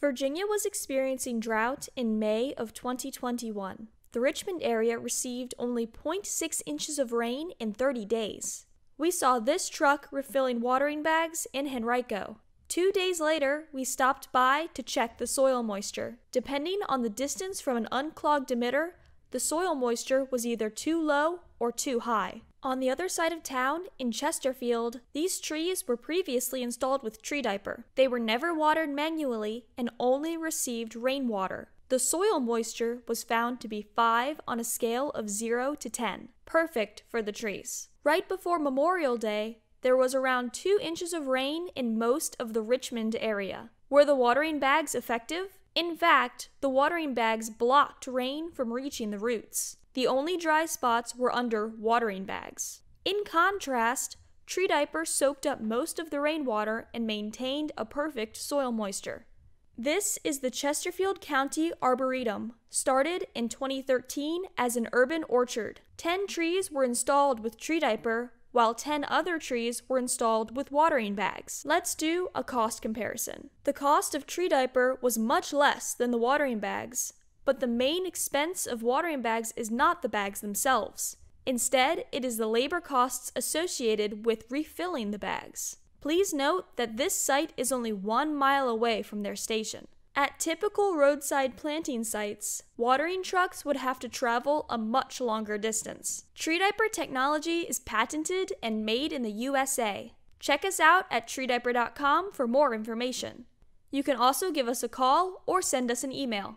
Virginia was experiencing drought in May of 2021. The Richmond area received only 0.6 inches of rain in 30 days. We saw this truck refilling watering bags in Henrico. 2 days later, we stopped by to check the soil moisture. Depending on the distance from an unclogged emitter, the soil moisture was either too low or too high. On the other side of town, in Chesterfield, these trees were previously installed with TreeDiaper. They were never watered manually and only received rainwater. The soil moisture was found to be 5 on a scale of 0 to 10, perfect for the trees. Right before Memorial Day, there was around 2 inches of rain in most of the Richmond area. Were the watering bags effective? In fact, the watering bags blocked rain from reaching the roots. The only dry spots were under watering bags. In contrast, TreeDiaper soaked up most of the rainwater and maintained a perfect soil moisture. This is the Chesterfield County Arboretum, started in 2013 as an urban orchard. 10 trees were installed with TreeDiaper, while 10 other trees were installed with watering bags. Let's do a cost comparison. The cost of TreeDiaper was much less than the watering bags, but the main expense of watering bags is not the bags themselves. Instead, it is the labor costs associated with refilling the bags. Please note that this site is only 1 mile away from their station. At typical roadside planting sites, watering trucks would have to travel a much longer distance. TreeDiaper technology is patented and made in the USA. Check us out at TreeDiaper.com for more information. You can also give us a call or send us an email.